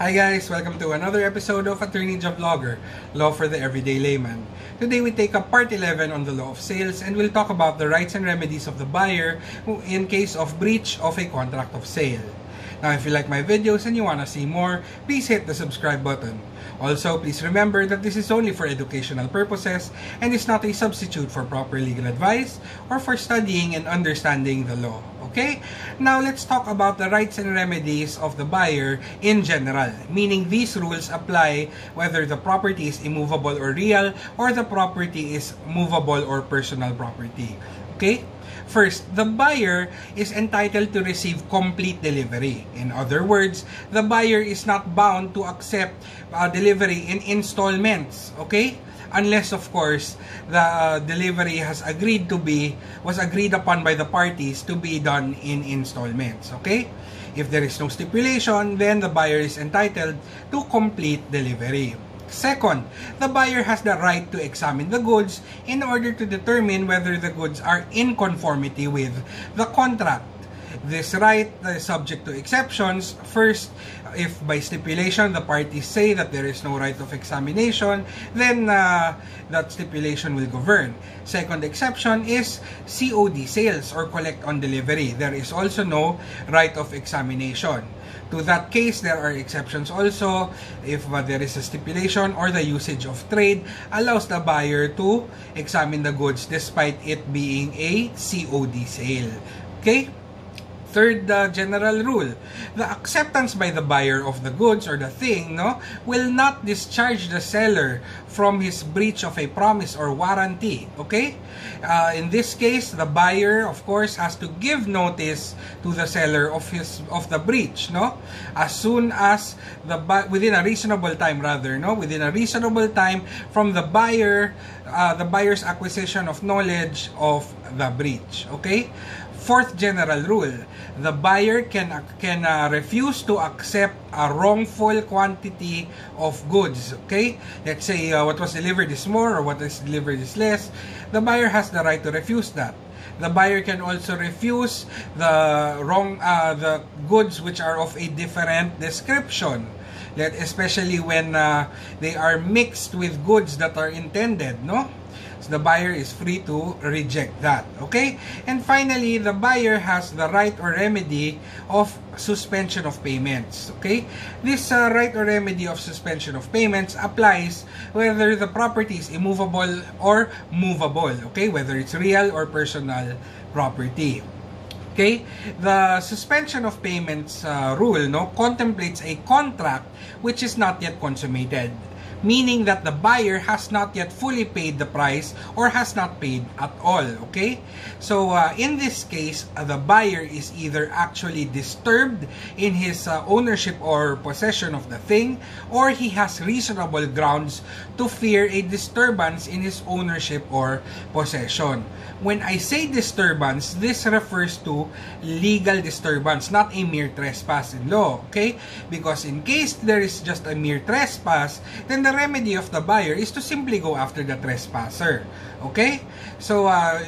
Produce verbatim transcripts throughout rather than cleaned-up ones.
Hi guys! Welcome to another episode of Attorney Job Blogger, Law for the Everyday Layman. Today we take up Part eleven on the Law of Sales and we'll talk about the rights and remedies of the buyer in case of breach of a contract of sale. Now if you like my videos and you want to see more, please hit the subscribe button. Also, please remember that this is only for educational purposes and is not a substitute for proper legal advice or for studying and understanding the law. Okay? Now, let's talk about the rights and remedies of the buyer in general, meaning these rules apply whether the property is immovable or real or the property is movable or personal property. Okay? First, the buyer is entitled to receive complete delivery. In other words, the buyer is not bound to accept uh, delivery in installments. Okay? Unless, of course, the uh, delivery has agreed to be, was agreed upon by the parties to be done in installments, okay? If there is no stipulation, then the buyer is entitled to complete delivery. Second, the buyer has the right to examine the goods in order to determine whether the goods are in conformity with the contract. This right is subject to exceptions. First, if by stipulation the parties say that there is no right of examination, then uh, that stipulation will govern. Second exception is C O D sales or collect on delivery. There is also no right of examination. To that case, there are exceptions also if uh, there is a stipulation or the usage of trade allows the buyer to examine the goods despite it being a C O D sale. Okay? Third uh, general rule, the acceptance by the buyer of the goods or the thing no, will not discharge the seller from his breach of a promise or warranty. Okay? Uh, in this case, the buyer, of course, has to give notice to the seller of his of the breach. No, as soon as the within a reasonable time rather no, within a reasonable time from the buyer, uh, the buyer's acquisition of knowledge of the breach. Okay. Fourth general rule, the buyer can, can uh, refuse to accept a wrongful quantity of goods, okay? Let's say uh, what was delivered is more or what is delivered is less. The buyer has the right to refuse that. The buyer can also refuse the wrong uh, the goods which are of a different description. Let, especially when uh, they are mixed with goods that are intended, no? So the buyer is free to reject that, okay? And finally, the buyer has the right or remedy of suspension of payments, okay? This uh, right or remedy of suspension of payments applies whether the property is immovable or movable, okay? Whether it's real or personal property. Okay, the suspension of payments uh, rule no contemplates a contract which is not yet consummated, meaning that the buyer has not yet fully paid the price or has not paid at all. Okay, so uh, in this case, uh, the buyer is either actually disturbed in his uh, ownership or possession of the thing, or he has reasonable grounds to fear a disturbance in his ownership or possession. When I say disturbance, this refers to legal disturbance, not a mere trespass in law, okay? Because in case there is just a mere trespass, then the remedy of the buyer is to simply go after the trespasser, okay? So, uh,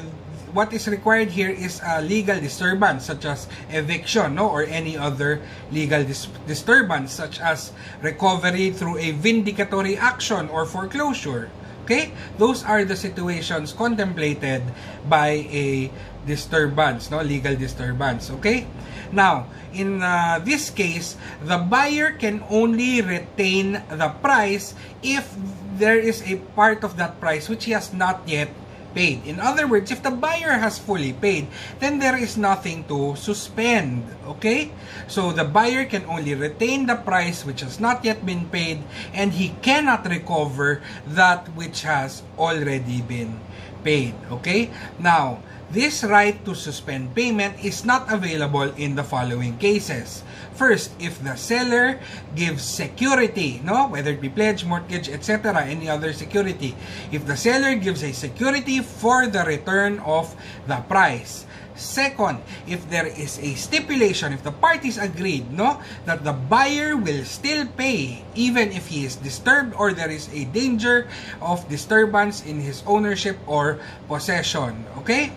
what is required here is a legal disturbance, such as eviction, no? Or any other legal dis disturbance, such as recovery through a vindicatory action or foreclosure. Okay? Those are the situations contemplated by a disturbance, no? Legal disturbance, okay? Now, in uh, this case, the buyer can only retain the price if there is a part of that price which he has not yet paid. In other words, if the buyer has fully paid, then there is nothing to suspend, okay? So the buyer can only retain the price which has not yet been paid, and he cannot recover that which has already been paid, okay? Now, this right to suspend payment is not available in the following cases. First, if the seller gives security, no, whether it be pledge, mortgage, et cetera, any other security. If the seller gives a security for the return of the price. Second, if there is a stipulation, if the parties agreed, no, that the buyer will still pay even if he is disturbed or there is a danger of disturbance in his ownership or possession, okay?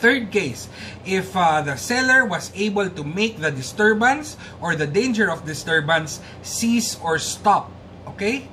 Third case, if uh, the seller was able to make the disturbance or the danger of disturbance cease or stop. Okay?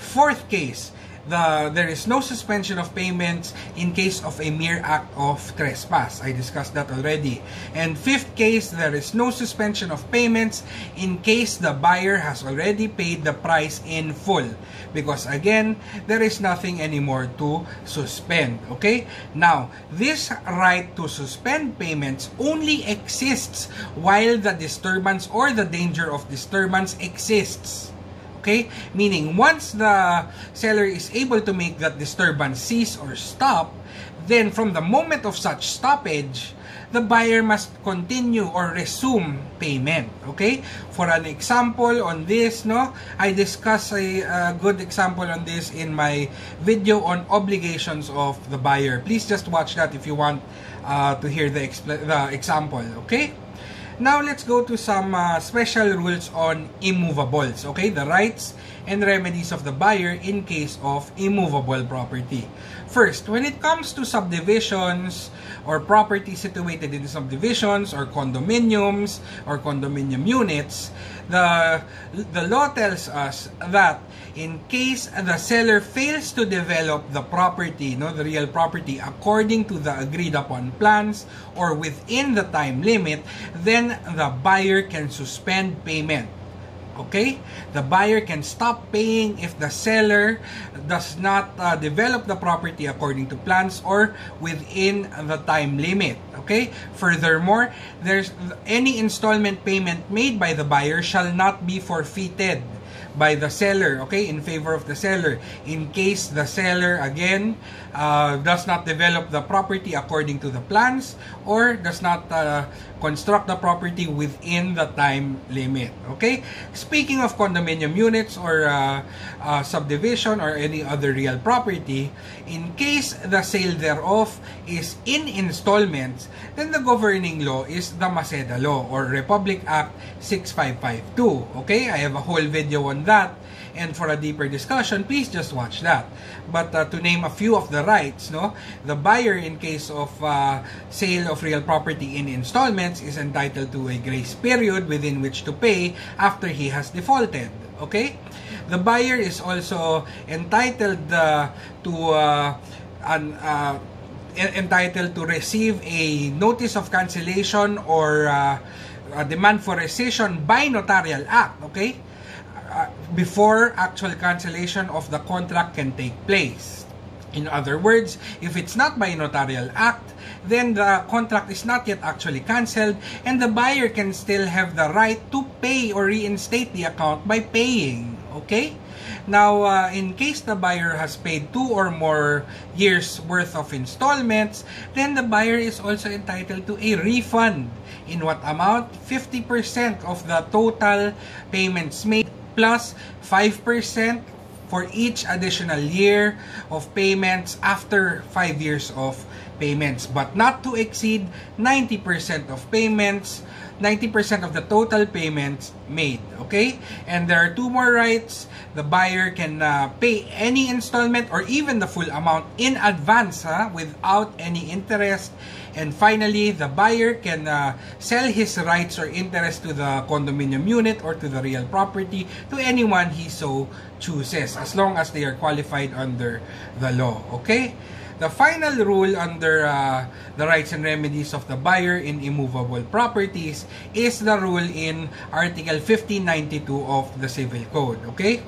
Fourth case, the, there is no suspension of payments in case of a mere act of trespass. I discussed that already. And fifth case, there is no suspension of payments in case the buyer has already paid the price in full. Because again, there is nothing anymore to suspend. Okay? Now, this right to suspend payments only exists while the disturbance or the danger of disturbance exists. Okay? Meaning, once the seller is able to make that disturbance cease or stop, then from the moment of such stoppage, the buyer must continue or resume payment. Okay? For an example on this, no, I discuss a, a good example on this in my video on obligations of the buyer. Please just watch that if you want uh, to hear the, the example. Okay? Now, let's go to some uh, special rules on immovables, okay? The rights and remedies of the buyer in case of immovable property. First, when it comes to subdivisions or property situated in subdivisions or condominiums or condominium units, the, the law tells us that in case the seller fails to develop the property, no, the real property, according to the agreed-upon plans or within the time limit, then the buyer can suspend payment. Okay? The buyer can stop paying if the seller does not uh, develop the property according to plans or within the time limit. Okay? Furthermore, there's any installment payment made by the buyer shall not be forfeited by the seller, okay, in favor of the seller, in case the seller, again, uh, does not develop the property according to the plans or does not uh, construct the property within the time limit, okay? Speaking of condominium units or uh, uh, subdivision or any other real property, in case the sale thereof is in installments, then the governing law is the Maceda Law or Republic Act six five five two, okay? I have a whole video on that, and for a deeper discussion, please just watch that. But uh, to name a few of the rights, no, the buyer in case of uh, sale of real property in installments is entitled to a grace period within which to pay after he has defaulted. Okay, the buyer is also entitled uh, to uh, an. Uh, entitled to receive a notice of cancellation or uh, a demand for rescission by notarial act. Okay. Uh, before actual cancellation of the contract can take place. In other words, if it's not by notarial act, then the contract is not yet actually cancelled and the buyer can still have the right to pay or reinstate the account by paying. Okay? Now, uh, in case the buyer has paid two or more years worth of installments, then the buyer is also entitled to a refund. In what amount? fifty percent of the total payments made, plus five percent for each additional year of payments after five years of payments, but not to exceed ninety percent of payments, ninety percent of the total payments made, okay? And there are two more rights. The buyer can uh, pay any installment or even the full amount in advance, huh, without any interest. And finally, the buyer can uh, sell his rights or interest to the condominium unit or to the real property to anyone he so chooses, as long as they are qualified under the law, okay? The final rule under uh, the rights and remedies of the buyer in immovable properties is the rule in Article fifteen ninety-two of the Civil Code, okay?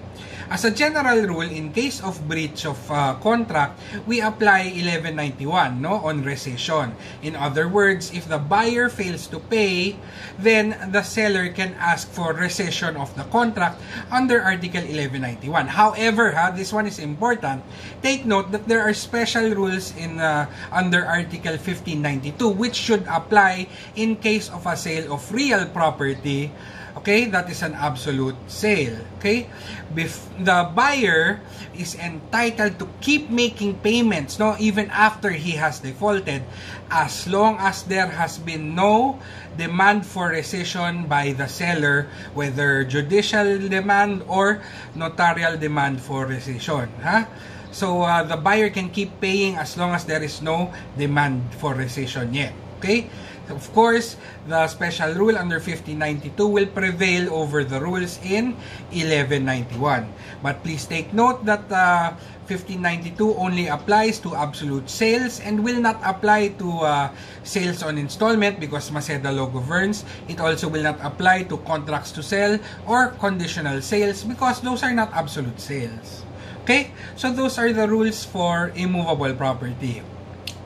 As a general rule, in case of breach of uh, contract, we apply eleven ninety-one, no, on rescission. In other words, if the buyer fails to pay, then the seller can ask for rescission of the contract under Article eleven ninety-one. However, ha, this one is important. Take note that there are special rules in uh, under Article fifteen ninety-two which should apply in case of a sale of real property. Okay, that is an absolute sale. Okay, Bef the buyer is entitled to keep making payments, no, even after he has defaulted, as long as there has been no demand for rescission by the seller, whether judicial demand or notarial demand for rescission. Huh? So uh, the buyer can keep paying as long as there is no demand for rescission yet. Okay? Of course, the special rule under fifteen ninety-two will prevail over the rules in eleven ninety-one. But please take note that uh, fifteen ninety-two only applies to absolute sales and will not apply to uh, sales on installment because Maceda Law governs. It also will not apply to contracts to sell or conditional sales because those are not absolute sales. Okay? So those are the rules for immovable property.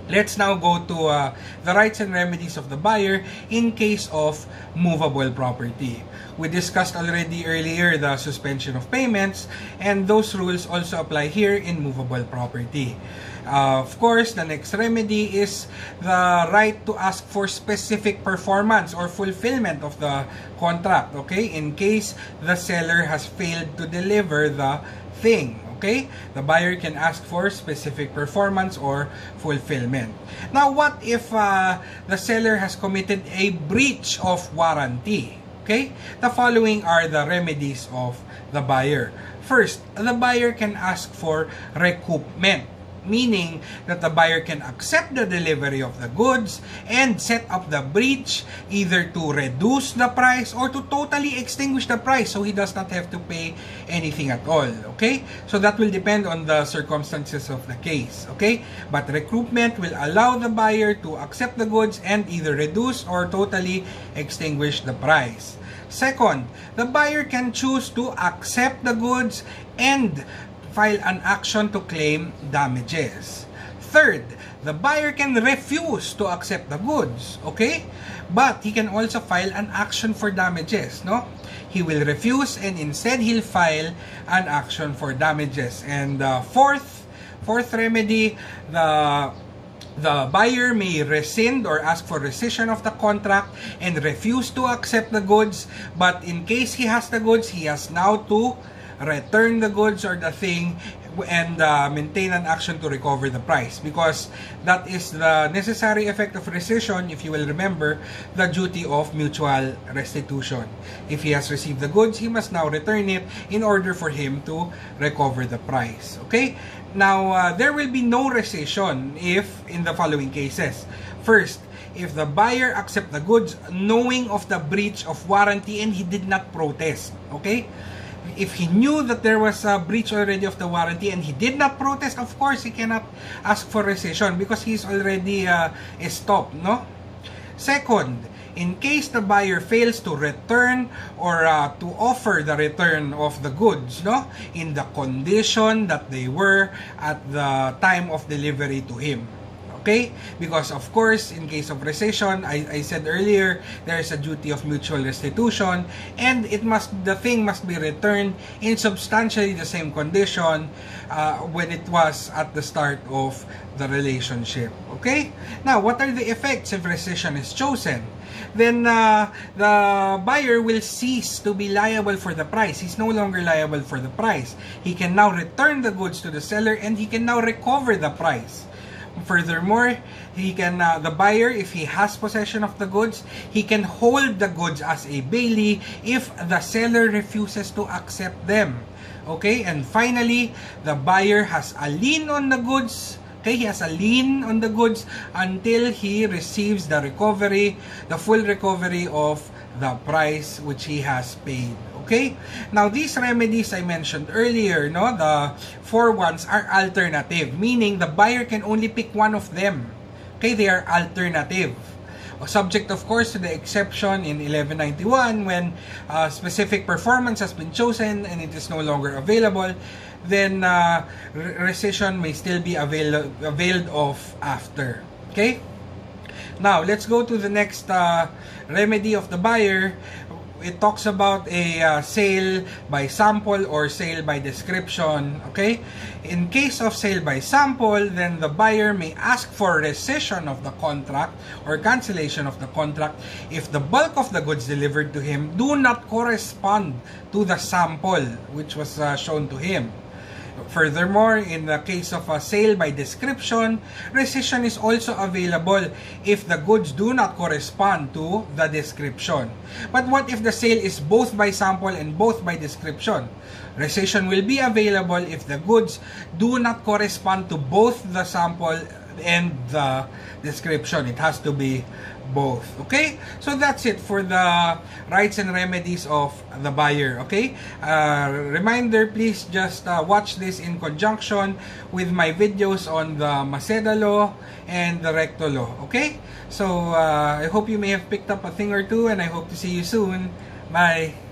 Let's now go to uh, the rights and remedies of the buyer in case of movable property. We discussed already earlier the suspension of payments, and those rules also apply here in movable property. Uh, of course, the next remedy is the right to ask for specific performance or fulfillment of the contract, okay, in case the seller has failed to deliver the thing. Okay? The buyer can ask for specific performance or fulfillment. Now, what if uh, the seller has committed a breach of warranty? Okay? The following are the remedies of the buyer. First, the buyer can ask for recoupment, meaning that the buyer can accept the delivery of the goods and set up the breach either to reduce the price or to totally extinguish the price so he does not have to pay anything at all, okay? So that will depend on the circumstances of the case, okay? But recoupment will allow the buyer to accept the goods and either reduce or totally extinguish the price. Second, the buyer can choose to accept the goods and file an action to claim damages. Third, the buyer can refuse to accept the goods, okay? But he can also file an action for damages, no? He will refuse and instead he'll file an action for damages. And uh, fourth, fourth remedy, the The buyer may rescind or ask for rescission of the contract and refuse to accept the goods, but in case he has the goods, he has now to return the goods or the thing and uh, maintain an action to recover the price, because that is the necessary effect of rescission. If you will remember, the duty of mutual restitution. If he has received the goods, he must now return it in order for him to recover the price. Okay? Now, uh, there will be no rescission if, in the following cases. First, if the buyer accepts the goods knowing of the breach of warranty and he did not protest. Okay? If he knew that there was a breach already of the warranty and he did not protest, of course, he cannot ask for rescission because he's already uh, stopped, no? Second, in case the buyer fails to return or uh, to offer the return of the goods, no, in the condition that they were at the time of delivery to him. Okay? Because of course, in case of rescission, I, I said earlier, there is a duty of mutual restitution, and it must the thing must be returned in substantially the same condition uh, when it was at the start of the relationship. Okay? Now, what are the effects if rescission is chosen? Then uh, the buyer will cease to be liable for the price. He's no longer liable for the price. He can now return the goods to the seller, and he can now recover the price. Furthermore, he can uh, the buyer, if he has possession of the goods, he can hold the goods as a bailee if the seller refuses to accept them. Okay? And finally, the buyer has a lien on the goods. Okay? He has a lien on the goods until he receives the recovery, the full recovery of the price which he has paid. Okay? Now, these remedies I mentioned earlier, no, the four ones are alternative, meaning the buyer can only pick one of them. Okay? They are alternative. Subject, of course, to the exception in eleven ninety-one when uh, specific performance has been chosen and it is no longer available, then uh, rescission may still be avail availed of after. Okay? Now, let's go to the next uh, remedy of the buyer. It talks about a uh, sale by sample or sale by description, okay? In case of sale by sample, then the buyer may ask for rescission of the contract or cancellation of the contract if the bulk of the goods delivered to him do not correspond to the sample which was uh, shown to him. Furthermore, in the case of a sale by description, rescission is also available if the goods do not correspond to the description. But what if the sale is both by sample and both by description? Rescission will be available if the goods do not correspond to both the sample and the description. It has to be both. Okay, so that's it for the rights and remedies of the buyer. Okay, uh, reminder, please just uh, watch this in conjunction with my videos on the Maceda Law and the Recto Law. Okay, so uh, I hope you may have picked up a thing or two, and I hope to see you soon. Bye.